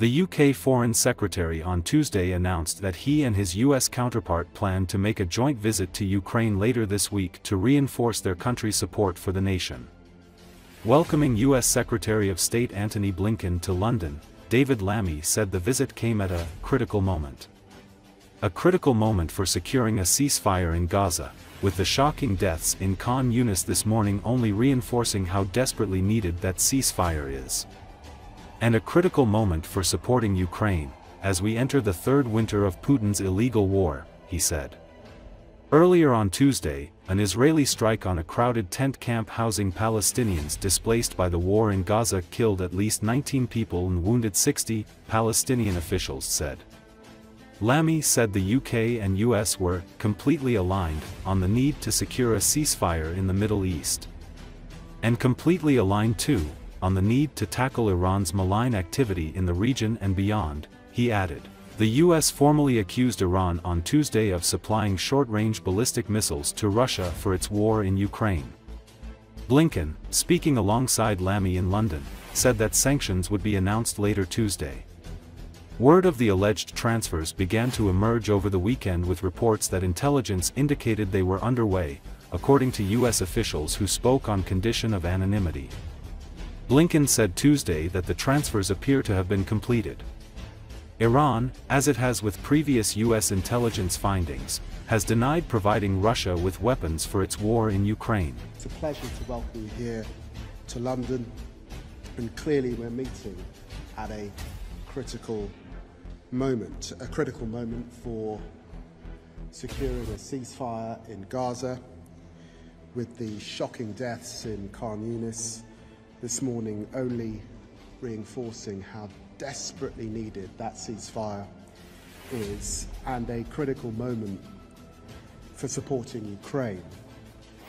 The UK Foreign Secretary on Tuesday announced that he and his US counterpart plan to make a joint visit to Ukraine later this week to reinforce their country's support for the nation. Welcoming US Secretary of State Antony Blinken to London, David Lammy said the visit came at a critical moment. A critical moment for securing a ceasefire in Gaza, with the shocking deaths in Khan Younis this morning only reinforcing how desperately needed that ceasefire is. And a critical moment for supporting Ukraine, as we enter the third winter of Putin's illegal war, he said. Earlier on Tuesday, an Israeli strike on a crowded tent camp housing Palestinians displaced by the war in Gaza killed at least 19 people and wounded 60, Palestinian officials said. Lammy said the UK and US were completely aligned on the need to secure a ceasefire in the Middle East. And completely aligned too, on the need to tackle Iran's malign activity in the region and beyond, he added. The US formally accused Iran on Tuesday of supplying short-range ballistic missiles to Russia for its war in Ukraine. Blinken, speaking alongside Lammy in London, said that sanctions would be announced later Tuesday. Word of the alleged transfers began to emerge over the weekend with reports that intelligence indicated they were underway, according to US officials who spoke on condition of anonymity. Blinken said Tuesday that the transfers appear to have been completed. Iran, as it has with previous US intelligence findings, has denied providing Russia with weapons for its war in Ukraine. It's a pleasure to welcome you here to London, and clearly we're meeting at a critical moment, for securing a ceasefire in Gaza. With the shocking deaths in Khan Younis this morning only reinforcing how desperately needed that ceasefire is, and a critical moment for supporting Ukraine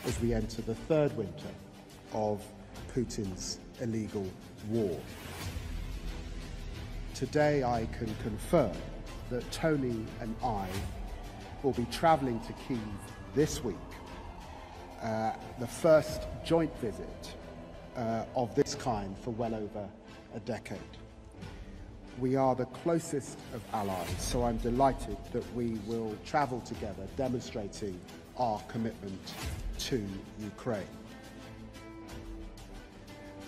as we enter the third winter of Putin's illegal war. Today I can confirm that Tony and I will be travelling to Kyiv this week, the first joint visit of this kind for well over a decade. We are the closest of allies, so I'm delighted that we will travel together, demonstrating our commitment to Ukraine.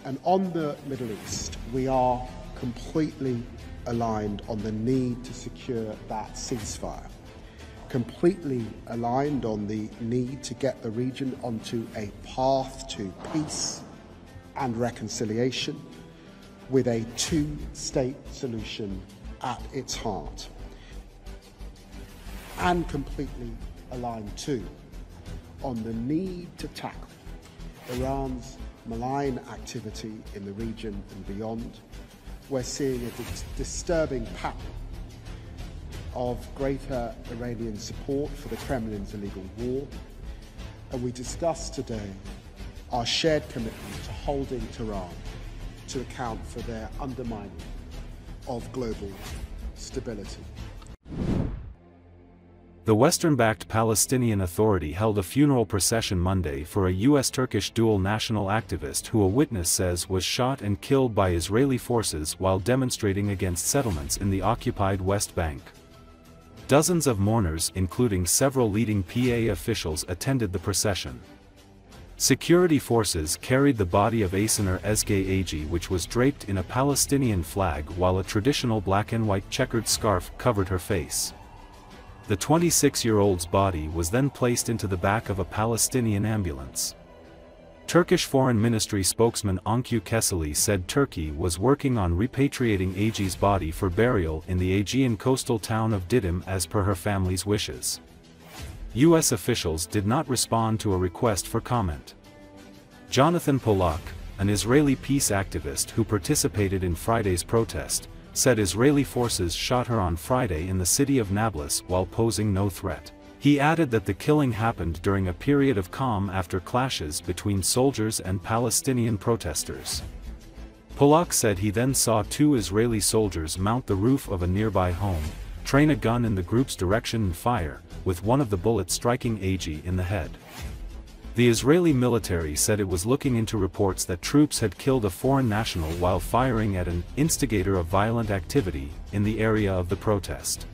And on the Middle East, we are completely aligned on the need to secure that ceasefire, completely aligned on the need to get the region onto a path to peace and reconciliation, with a two-state solution at its heart, and completely aligned too on the need to tackle Iran's malign activity in the region and beyond. We're seeing a disturbing pattern of greater Iranian support for the Kremlin's illegal war, and we discussed today our shared commitment to holding Tehran to account for their undermining of global stability. The Western-backed Palestinian Authority held a funeral procession Monday for a US-Turkish dual-national activist who a witness says was shot and killed by Israeli forces while demonstrating against settlements in the occupied West Bank. Dozens of mourners, including several leading PA officials, attended the procession. Security forces carried the body of Aysenur Ezgi Eygi, which was draped in a Palestinian flag while a traditional black and white checkered scarf covered her face. The 26-year-old's body was then placed into the back of a Palestinian ambulance. Turkish Foreign Ministry spokesman Anku Keseli said Turkey was working on repatriating Eygi's body for burial in the Aegean coastal town of Didim as per her family's wishes. US officials did not respond to a request for comment. Jonathan Pollack, an Israeli peace activist who participated in Friday's protest, said Israeli forces shot her on Friday in the city of Nablus while posing no threat. He added that the killing happened during a period of calm after clashes between soldiers and Palestinian protesters. Pollack said he then saw two Israeli soldiers mount the roof of a nearby home, train a gun in the group's direction and fire, with one of the bullets striking Eygi in the head. The Israeli military said it was looking into reports that troops had killed a foreign national while firing at an instigator of violent activity in the area of the protest.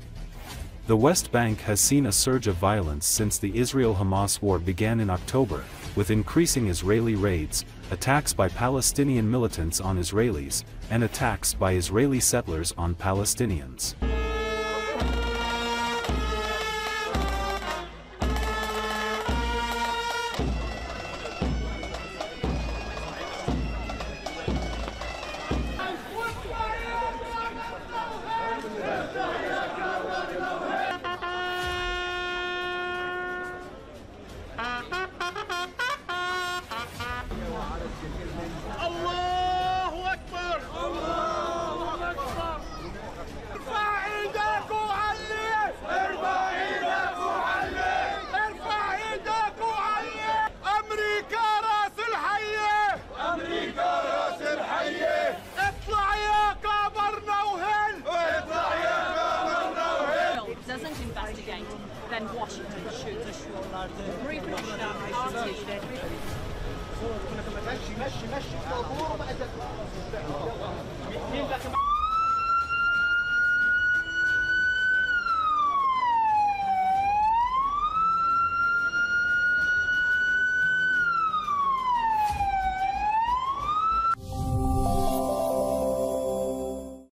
The West Bank has seen a surge of violence since the Israel-Hamas war began in October, with increasing Israeli raids, attacks by Palestinian militants on Israelis, and attacks by Israeli settlers on Palestinians. Then Washington should assure that the